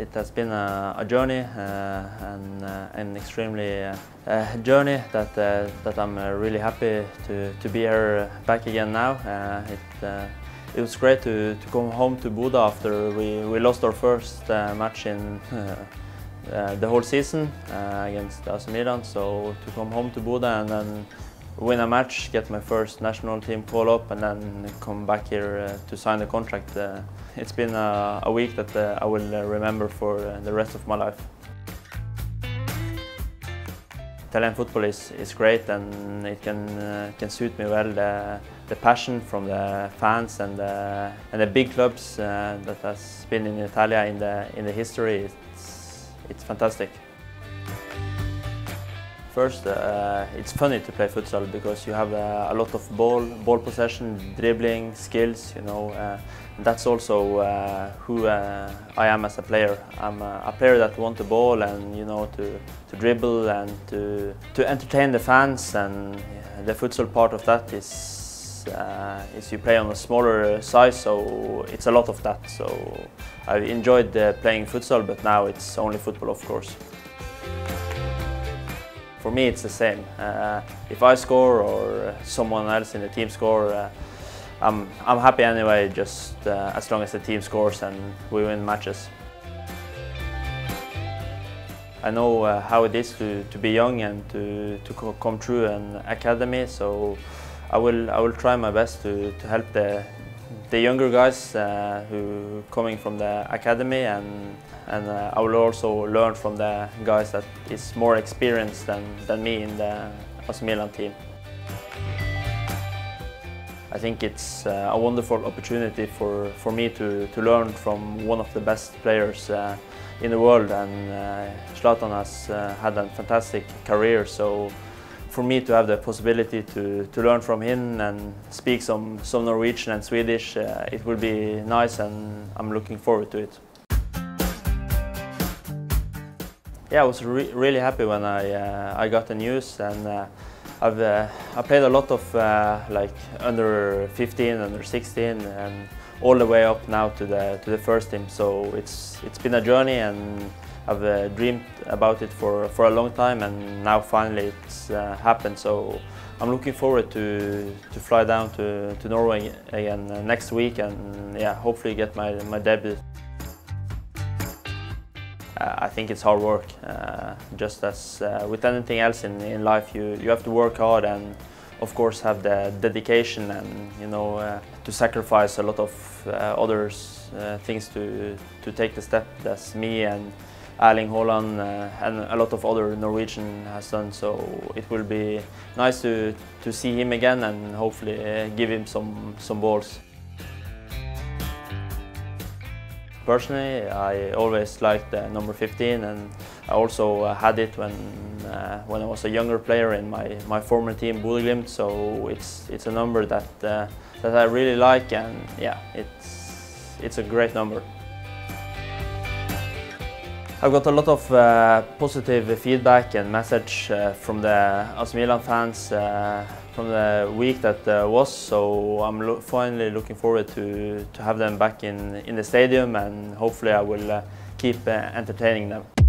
It has been a journey and an extremely journey that I'm really happy to be here back again now. It was great to come home to Bodø after we lost our first match in the whole season against AC Milan. So to come home to Bodø and then win a match, get my first national team call up and then come back here to sign the contract. It's been a week that I will remember for the rest of my life. Italian football is great and it can suit me well. The passion from the fans and the big clubs that has been in Italia in the history, it's fantastic. First, it's funny to play futsal because you have a lot of ball possession, dribbling, skills. You know, that's also who I am as a player. I'm a player that wants the ball and, you know, to dribble and to entertain the fans. And the futsal part of that is you play on a smaller size, so it's a lot of that. So I enjoyed playing futsal, but now it's only football, of course. For me, it's the same. If I score or someone else in the team score, I'm happy anyway, just as long as the team scores and we win matches. I know how it is to be young and to come through an academy, so I will try my best to help the younger guys who coming from the academy, and I will also learn from the guys that is more experienced than me in the AC Milan team. I think it's a wonderful opportunity for me to learn from one of the best players in the world, and Zlatan has had a fantastic career, so for me to have the possibility to learn from him and speak some Norwegian and Swedish, it will be nice and I'm looking forward to it. Yeah, I was really happy when I got the news, and I played a lot of like under 15, under 16, and all the way up now to the first team. So it's been a journey, and I've dreamed about it for a long time, and now finally it's happened. So I'm looking forward to fly down to Norway again next week, and yeah, hopefully get my debut. I think it's hard work, just as with anything else in life. You have to work hard and of course have the dedication, and, you know, to sacrifice a lot of other things to take the step, as me and Erling Haaland and a lot of other Norwegian has done, so it will be nice to see him again and hopefully give him some balls. Personally, I always liked number 15, and I also had it when I was a younger player in my former team, Bodø/Glimt. So it's a number that I really like, and yeah, it's a great number. I've got a lot of positive feedback and message from the AC Milan fans from the week that was, so I'm finally looking forward to have them back in the stadium, and hopefully I will keep entertaining them.